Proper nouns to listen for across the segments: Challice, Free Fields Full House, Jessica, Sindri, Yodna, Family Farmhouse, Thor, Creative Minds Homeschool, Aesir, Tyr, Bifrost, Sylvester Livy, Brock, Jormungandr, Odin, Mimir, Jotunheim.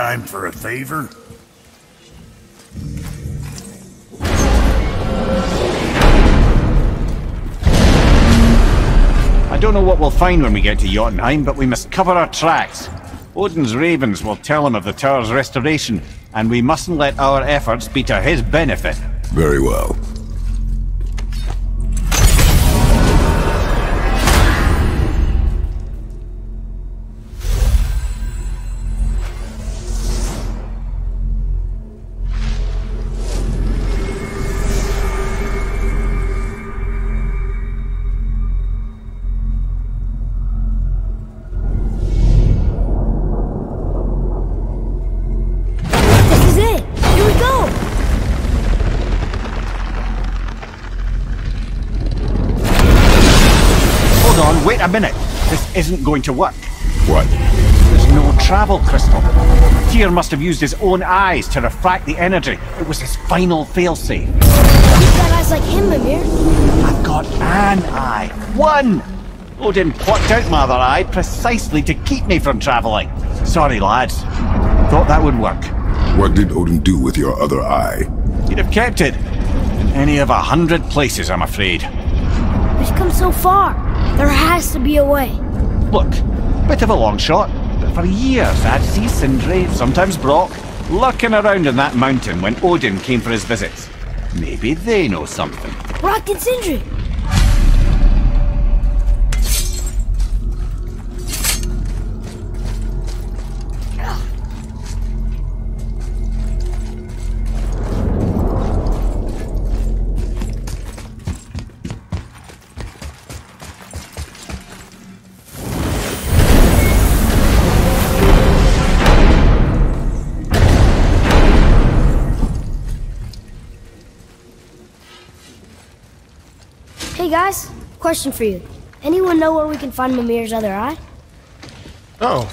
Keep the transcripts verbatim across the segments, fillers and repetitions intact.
time for a favor? I don't know what we'll find when we get to Jotunheim, but we must cover our tracks. Odin's ravens will tell him of the tower's restoration, and we mustn't let our efforts be to his benefit. Very well. Wait a minute. This isn't going to work. What? There's no travel crystal. Tyr must have used his own eyes to refract the energy. It was his final failsafe. You've got eyes like him, Mimir. I've got an eye. One! Odin plucked out my other eye precisely to keep me from traveling. Sorry, lads. Thought that would work. What did Odin do with your other eye? He'd have kept it. In any of a hundred places, I'm afraid. We've come so far. There has to be a way. Look, bit of a long shot, but for years I'd see Sindri, sometimes Brock, lurking around in that mountain when Odin came for his visits. Maybe they know something. Brock and Sindri! Guys, question for you. Anyone know where we can find Mimir's other eye? Oh.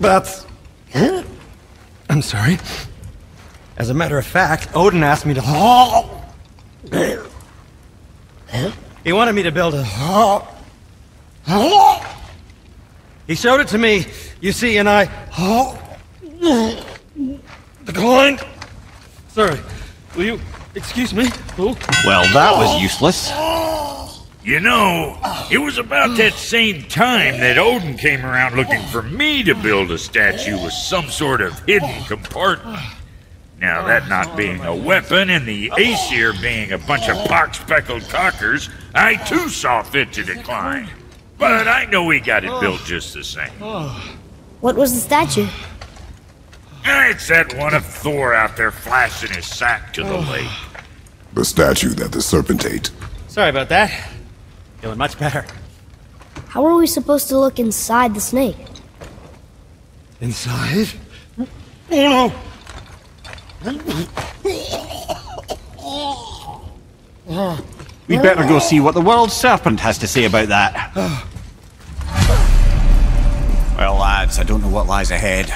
That's... I'm sorry. As a matter of fact, Odin asked me to... He wanted me to build a... He showed it to me, you see, and I... Declined. Sorry. Will you... Excuse me? Oh. Well, that was useless. You know, it was about that same time that Odin came around looking for me to build a statue with some sort of hidden compartment. Now, that not being a weapon and the Aesir being a bunch of pock-speckled cockers, I too saw fit to decline. But I know he got it built just the same. What was the statue? It's that one of Thor out there flashing his sack to the lake. The statue that the serpent ate. Sorry about that. Feeling much better. How are we supposed to look inside the snake? Inside? Oh no! We better go see what the world serpent has to say about that. Well, lads, I don't know what lies ahead.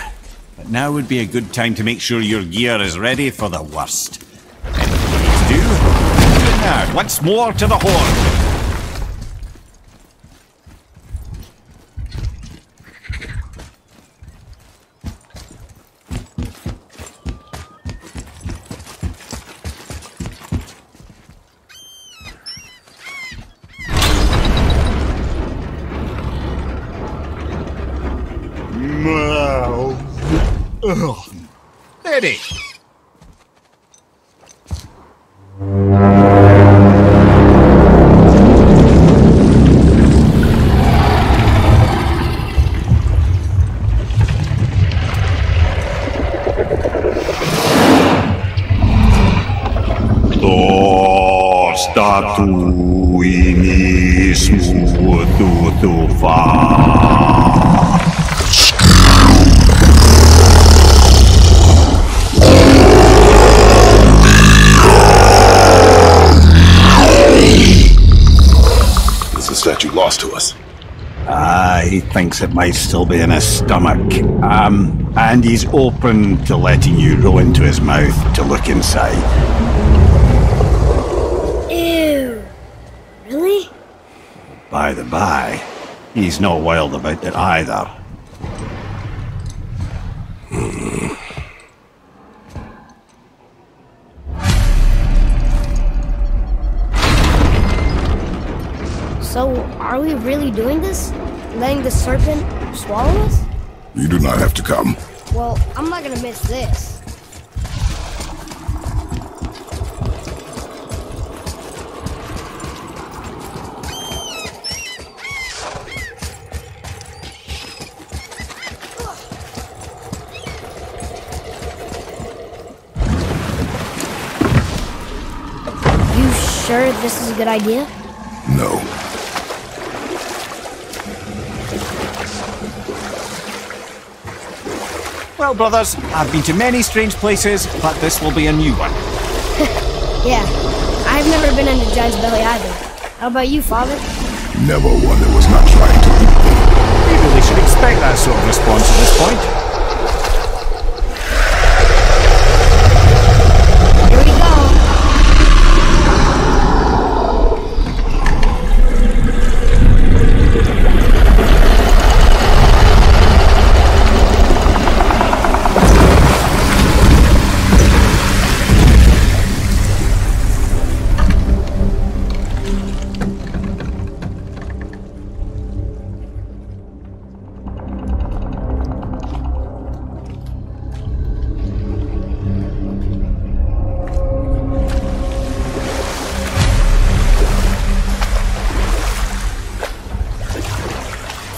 But now would be a good time to make sure your gear is ready for the worst. Please do. Now, once more to the horn. No. Ugh. Steady. Oh, statui mismo tu tu fa. Statue lost to us. Ah, uh, he thinks it might still be in his stomach. Um, and he's open to letting you row into his mouth to look inside. Ew. Really? By the by, He's no wild about it either. Hmm. So, are we really doing this? Letting the serpent swallow us? You do not have to come. Well, I'm not gonna miss this. You sure this is a good idea? No. Well, brothers, I've been to many strange places, but this will be a new one. Yeah, I've never been in the giant's belly either. How about you, Father? Never one that was not trying to eat me. We really should expect that sort of response at this point. Here we go.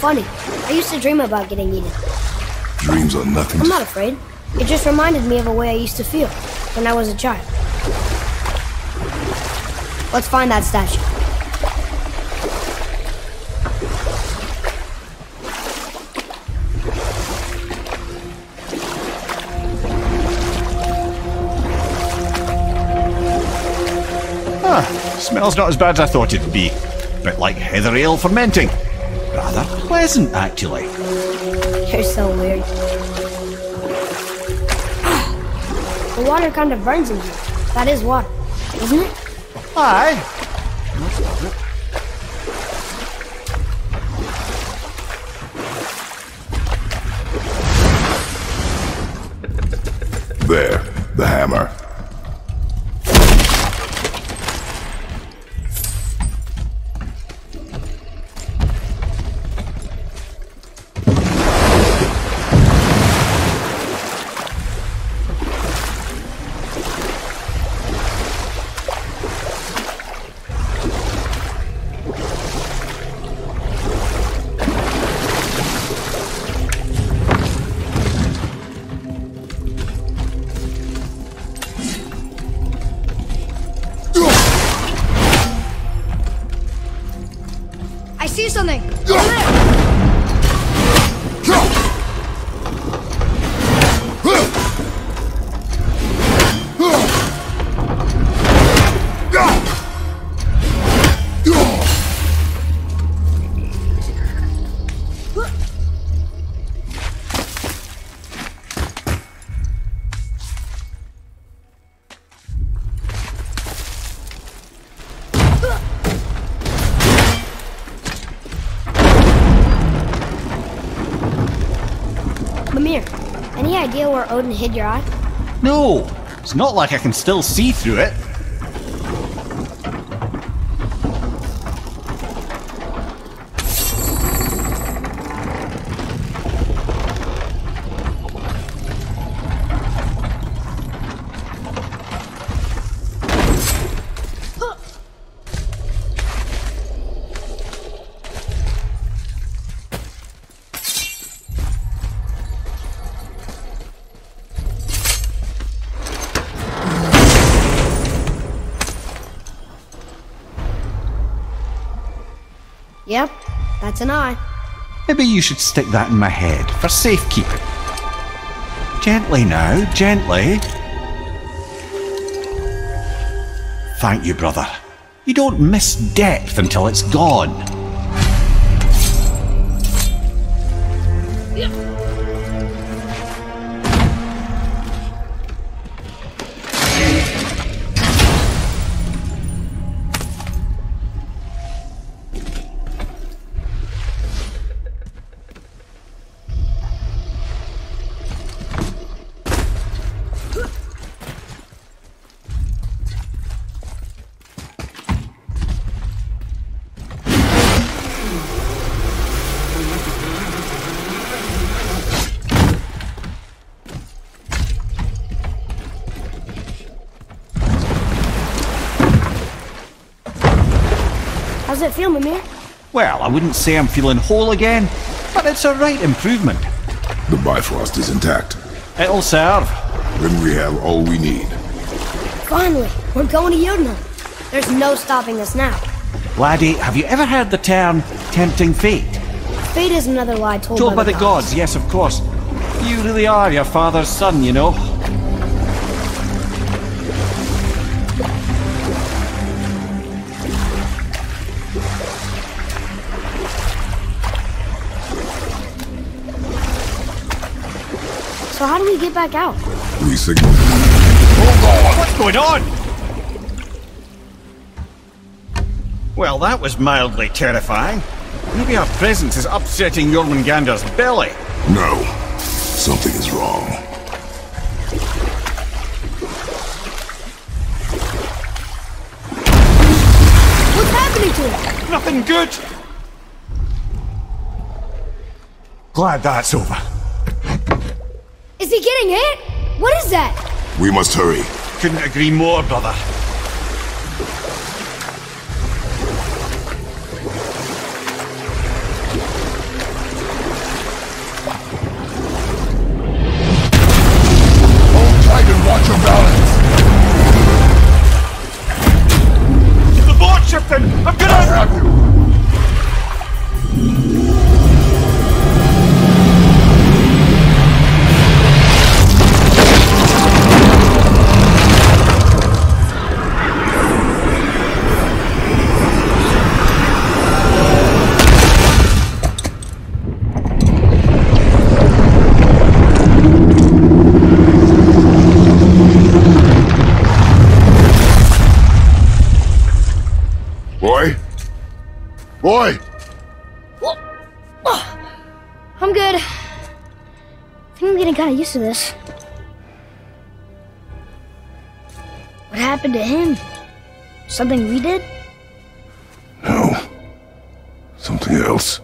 Funny, I used to dream about getting eaten. Dreams are nothing. I'm not afraid. It just reminded me of a way I used to feel when I was a child. Let's find that statue. Ah, smells not as bad as I thought it'd be. Bit like heather ale fermenting. Rather pleasant, actually. You're so weird. The water kind of burns in here. That is water, isn't it? Aye. There, the hammer. Idea where Odin hid your eye? No, it's not like I can still see through it. Yep, that's an eye. Maybe you should stick that in my head for safekeeping. Gently now, gently. Thank you, brother. You don't miss depth until it's gone. does it feel, Mimir? Well, I wouldn't say I'm feeling whole again, but it's a right improvement. The Bifrost is intact. It'll serve. Then we have all we need. Finally, we're going to Yodna. There's no stopping us now. Laddie, have you ever heard the term tempting fate? Fate is another lie told, told by, by the gods. gods. Yes, of course. You really are your father's son, you know. So how do we get back out? We signal. Oh, what's going on? Well, that was mildly terrifying. Maybe our presence is upsetting Jormungandr's belly. No. Something is wrong. What's happening to us? Nothing good. Glad that's over. Is he getting hit? What is that? We must hurry. Couldn't agree more, brother. Boy! Well, oh, I'm good. I think I'm getting kind of used to this. What happened to him? Something we did? No. Something else.